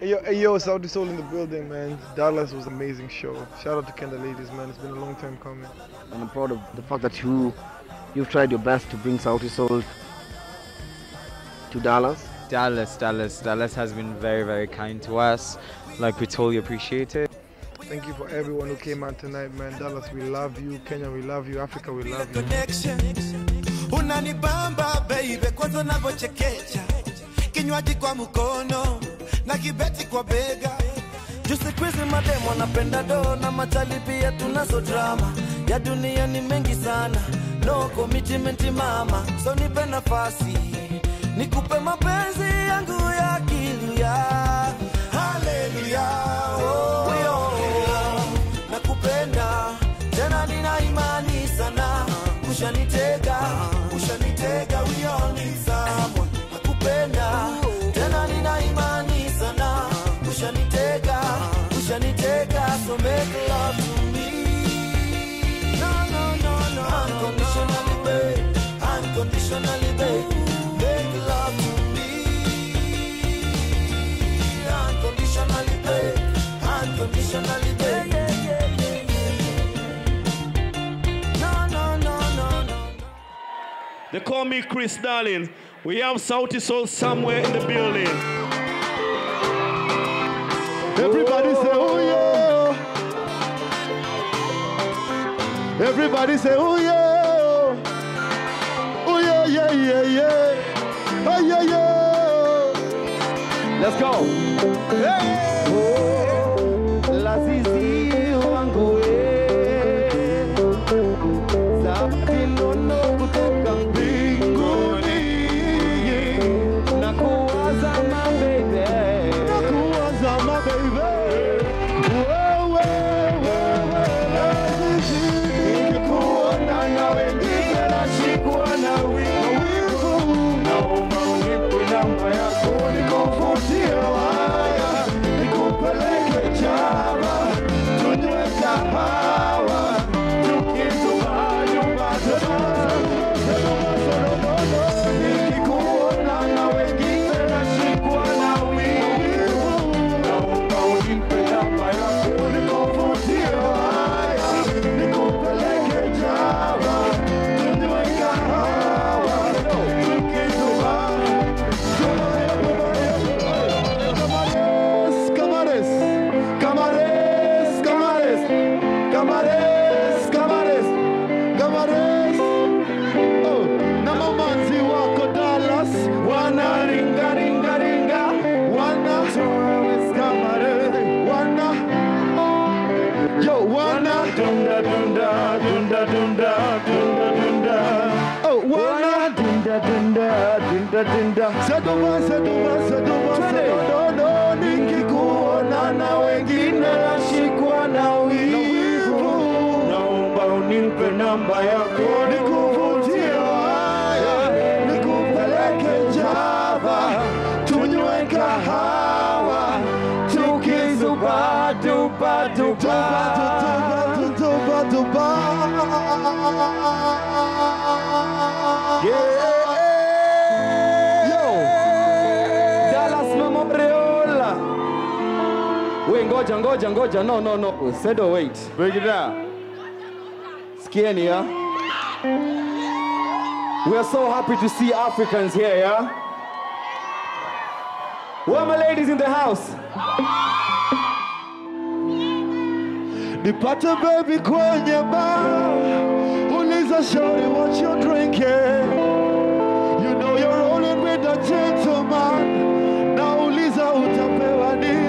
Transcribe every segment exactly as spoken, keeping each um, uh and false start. Hey yo, hey yo, Sauti Sol in the building, man. Dallas was an amazing show. Shout out to Canada Ladies, man. It's been a long time coming. And I'm proud of the fact that you, you've tried your best to bring Sauti Sol to Dallas. Dallas, Dallas, Dallas has been very, very kind to us. Like, we totally appreciate it. Thank you for everyone who came out tonight, man. Dallas, we love you. Kenya, we love you. Africa, we love you. Unanibamba baby kwanza unavochekecha kinywaji kwa mkono na kibeti kwa bega just crazy madam wanapenda do na matali pia tunazo drama ya dunia ni mengi sana no commitment mama so nipe nafasi nikupe mapenzi yangu ya kilia hallelujah. So make love to me. No, no, no, no. Unconditionally, babe. Unconditionally, babe. Make love to me. Unconditionally, babe. Unconditionally, babe. No, no, no, no, no. They call me Chris Darling. We have Sauti Sol somewhere in the building. Everybody say, oh yeah. Everybody say, oh yeah, oh yeah, yeah, yeah, yeah, oh yeah, yeah. Let's go. Hey. Oh, la zizi wangue, safi nono kutoka mbinguni, nakuwazama baby, nakuwazama baby. Saduma, saduma, saduma, saduma nikikuona na wengine nashikwa na wivu. Naomba unipe namba yako nikuvutie haya, nikupeleke Java, tunywe kahawa, tukizuba duba duba duba duba. Yeah. Wait, ngoja, ngoja, ngoja, no, no, no, Sedo, wait. Break it down. Skieni, yeah? We are so happy to see Africans here, yeah? Where are my ladies in the house? Nipata baby kwenye bar, uliza shawty what you're drinking. You know you're rolling with a gentleman, na uliza utapewa nini.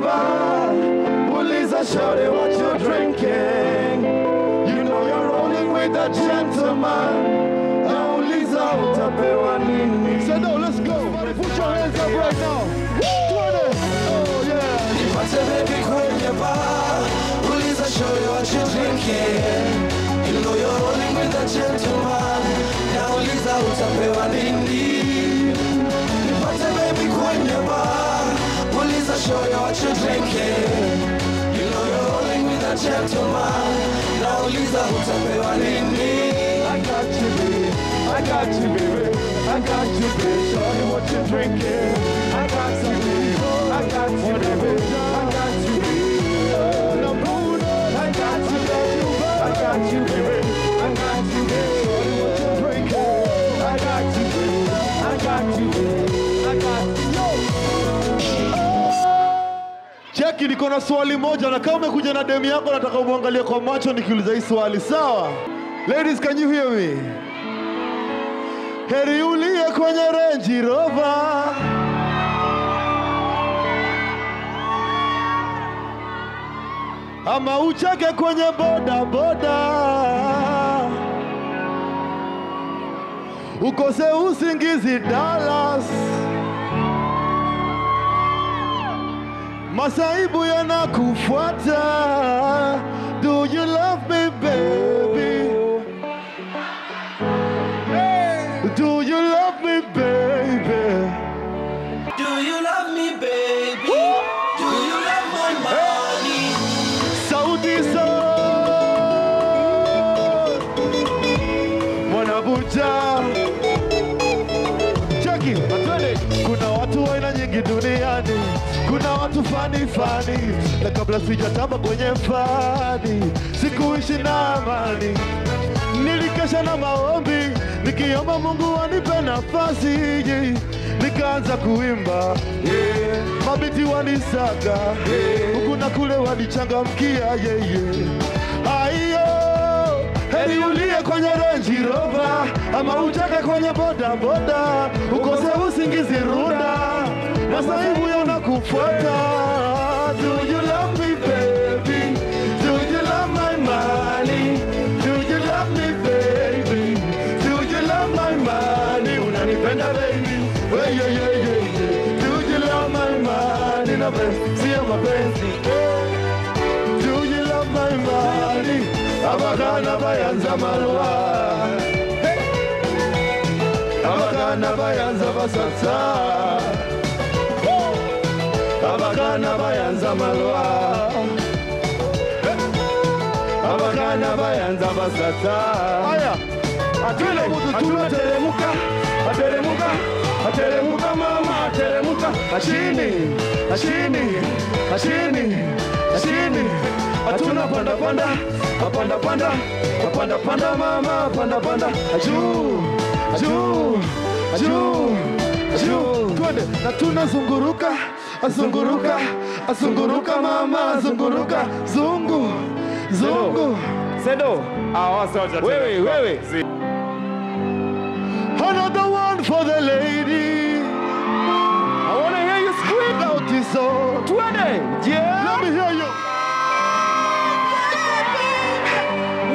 Police are shouting what you're drinking. You know you're rolling with a gentleman. Now Lisa utapewa nini. Say no, let's go. Everybody put your hands up right now. Woo! Oh yeah. If I say baby when you're bar, police are shouting what you're drinking. You know you're rolling with a gentleman. Now Lisa utapewa nini. If I say baby when you're bar, I'll show you what you're drinking. You know you're rolling with a gentleman. Now Lisa, utapewa nini? I got you, baby. I got you, baby. I got you, baby. Show you what to drink it. I got to be, I got to live it. I got to be, I got to let you go. I got to live it. I got to be, to drink it. I got to be, I got to be, I got to know. Jackie, niko na swali moja na kama umekuja na demu yako nataka uangalie kwa macho nikiuliza hii swali, sawa? Ladies, can you hear me? Heri ulie kwenye Range Rover, ama ucheke kwenye boda boda, ukose usingizi Dallas, masaibu yanakufuata. Do you love me, baby? Do you love me, baby? Do you love me, baby? Woo! Do you love my body? Sauti Sol, Mwanabuja. Cheki, atwele. Kuna watu waina nyingi duniani, kuna watu fani fani, na kabla sijatamba kwenye fani, sikuishi na amani. Nilikesha na maombi, nikiomba Mungu anipe nafasi, nikaanza kuimba, yeah. Mabiti wanisaka, yeah. Huku na kule wanichangamkia, yeah, yeah. Aiyo, heri ulie kwenye Range Rover, ama ucheke kwenye boda boda, ukose usingizi runda, masaibu yanakufuata. Do you love me, baby? Do you love my money? Hey, hey, hey, hey. Do you love my money? No, see my fancy. Do you love my money? Abagana bayanza malwa. Abagana bayanza basatsa. Abagana bayanza malwa. Abagana bayanza basatsa. Aya, atule, atule telemuka, telemuka. Ateremuka mama, ateremuka, ashini, ashini, ashini, ashini. Atuna panda panda, apanda panda, apanda panda mama, apanda panda. Aju, aju, aju, aju. Twende, natuna zunguruka, azunguruka, azunguruka mama, azunguruka, zungu, zungu. Sedo, awasaja. Wewe, wewe. Another one for the lady. I want to hear you scream out this song. twenty, yeah. Let me hear you.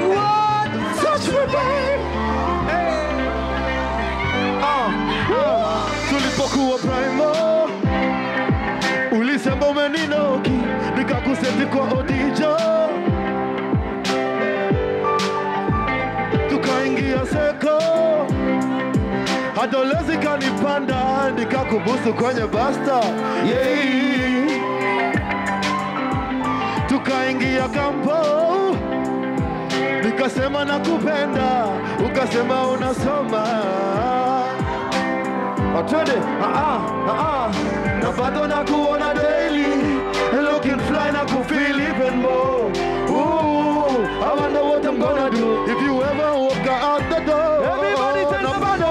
What? Touch me, babe. Hey. Ah. Tulipokuwa primal, ulisema umeninoki, nikakuseti kwa odijo. Tukaingia seko. Adolezi kanipanda, nikakubusu kwenye basta, yeah. Tukaingia kampo, nikasema nakupenda, ukasema unasoma. Atwende, ah ah, na bado nakuona daily, looking fly, nakufeel even more. Ooh, I wonder what I'm gonna do if you ever walk out the door. Everybody turn the bottle.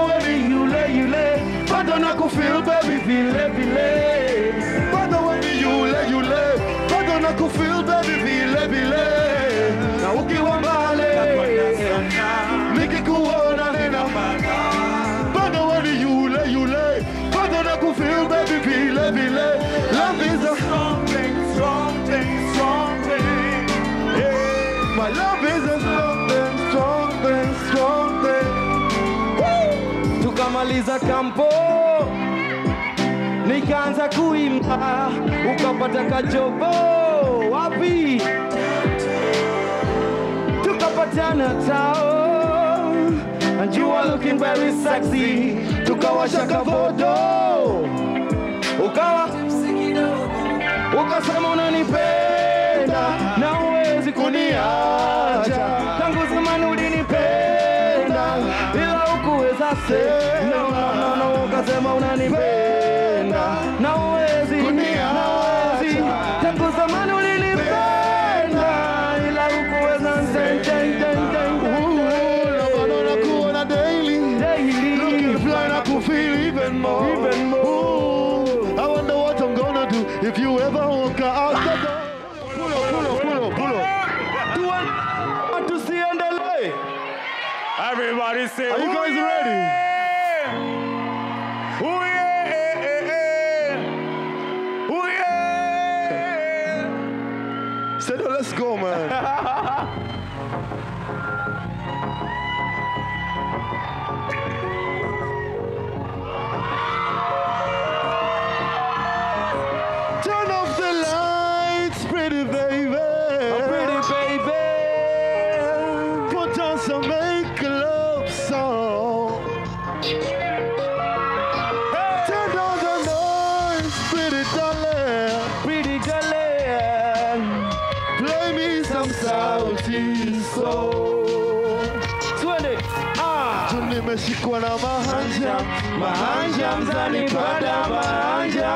Bado nakufeel baby, vile vile. Bado weni yule yule. Bado nakufeel baby, vile vile. Na ukiwa mbali, nikikuona nina mana. Bado weni yule yule. Bado nakufeel baby, vile vile. Love is a strong thing, strong thing, strong thing. Yeah, my love is a strong thing, strong thing, strong thing. Tukamaliza kampo, nikaanza kuimba, ukapata kajobo, wapi? Tukapatana tao, and you are looking very sexy. Tukawasha kavodo, ukawa ukasema unanipenda, na huwezi kuniacha. Tangu zamani ulinipenda, ila hukuweza sema. No, no, no, ukasema unanipenda. nawezi nawezi tangu zamani ulinipenda ila ukuweza kuona daily looking fly na kufeel even more even more I wonder what I'm gonna do if you ever walk out the door pull up pull up pull up pull up do what to see and delay everybody say are you guys ready? Let's go, man. Turn off the lights, pretty baby. Oh, pretty baby. Put on some make love song. Hey. Turn down the noise, pretty darling. Pretty darling. Play me some Sauti Sol. Twende ah. Tunimeshikwa na mahanja, mahanja mzanipada mahanja.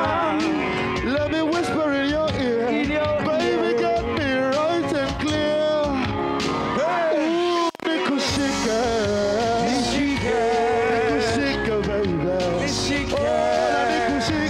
Let me whisper in your ear, in your baby, ear. Get me right and clear. Hey, nikushike, nishike, nikushike, baby, nishike, oh, nikushike.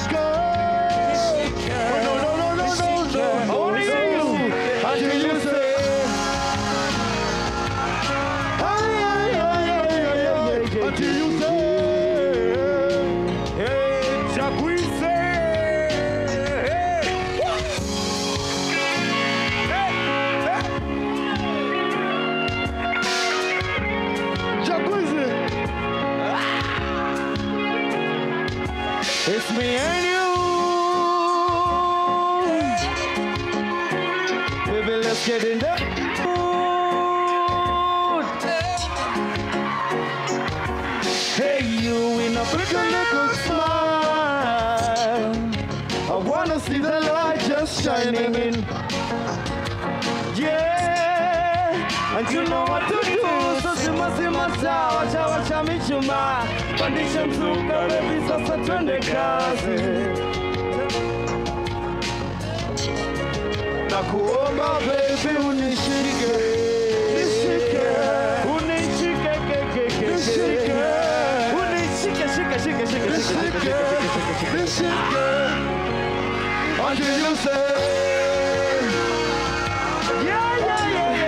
It's me and you. Baby, let's get in the mood. Hey, you in a pretty little smile. I wanna see the light just shining in. Yeah, and you know what to do. So sima sima sa, wacha wacha michuma. Pandisha mzuka baby sasa twende kazi na kuomba baby unishike unishike unishike keke unishike unishike shike shike shike shike unishike until you say yeah yeah yeah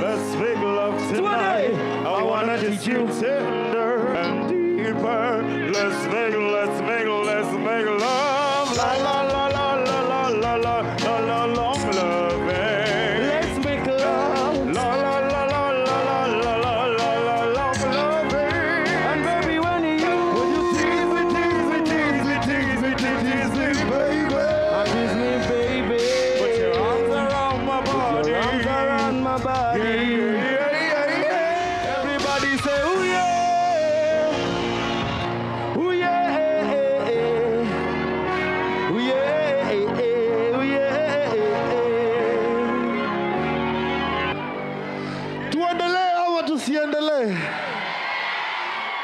let's make love tonight. I wanna kiss you tender and deeper. Let's make, let's make, let's make love. La la la la la la la la la long love. Let's make love. La la la la la la la la long love. And baby, when you when you tease me, tease me, tease me, tease me, tease me, baby, I tease me, baby. Put your arms around my body. Body. Yeah, yeah, yeah, yeah. Everybody say, ooh yeah, ooh yeah, ooh yeah, ooh yeah. Tuendelee, I want to see endelee.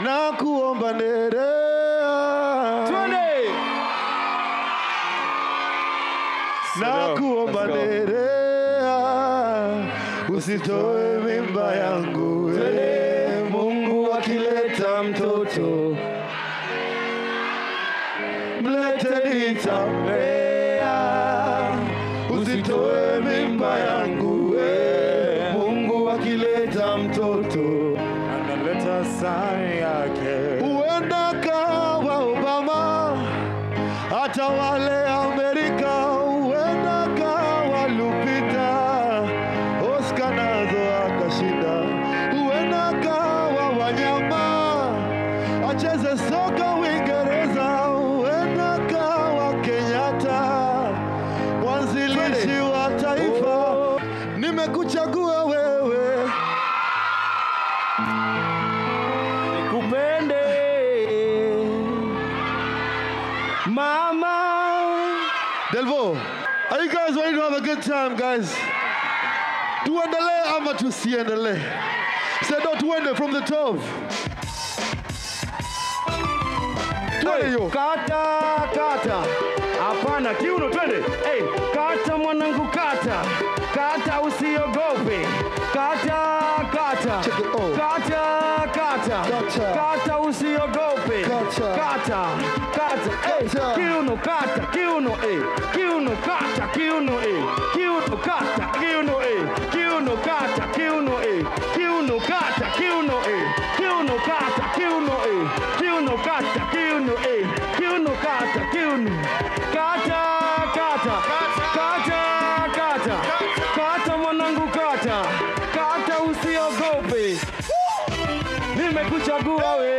Na kuomba nerea. Tuendelee. Na kuomba nerea. Usitoe mimba yangu ele Mungu akileta mtoto mlete nitamlea. Usitoe mimba yangu ele Mungu akileta mtoto analeta sari yake. Uenda kawa Obama hata wale Amerika. Uenda kawa Lupita uena kawa wanyama acheze soka Uingereza. Uena kawa Kenyatta mwanzilishi wa taifa. Nimekuchagua wewe nikupende mama Delvo. Are you guys ready to have a good time, guys. Tuendele ama tusiendele. Say no tuende from the top. Tuende yo. Kata, kata. Apana, kiuno tuende. Hey, kata mwanangu kata. Kata usiogope. Kata, kata. Check it out. Kata, kata. Kata. Kata usiogope. Kata. Kata. Kiuno kata, kiuno e, kiuno kata, kiuno e, kiuno kata, kiuno e, kiuno kata, kiuno e, kiuno kata, kiuno e, kiuno kata, kiuno e, kiuno kata, kiuno e, kiuno kata, kiuno kata, kata, kata, kata, kata mwanangu kata, kata usiogope, nimekuchagua wewe.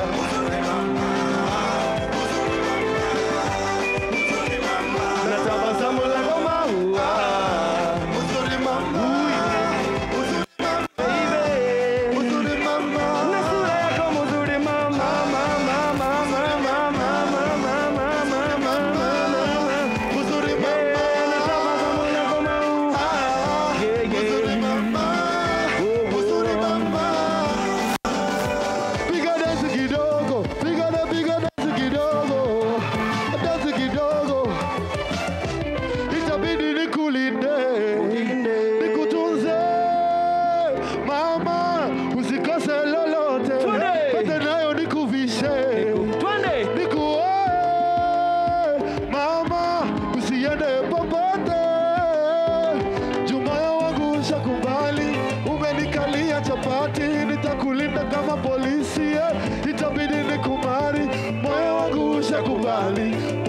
mama, mzuri mama, na tabasamu lako maua, mzuri mama, mzuri mama, baby, mzuri mama, na sura yako mzuri mama, mama, mama, mama, mama, mama, mama, mzuri mama.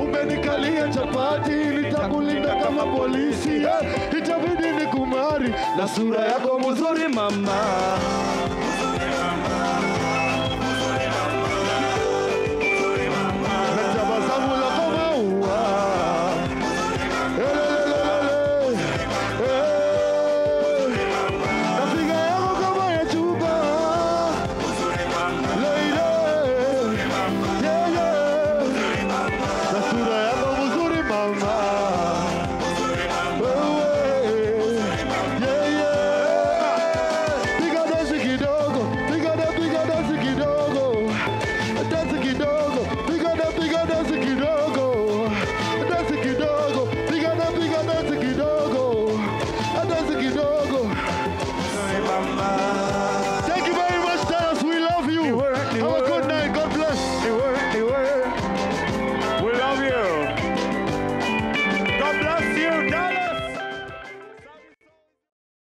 Umenikalia chapati, nitakulinda kama polisi, itabidi nikumari, na sura yako mzuri mama.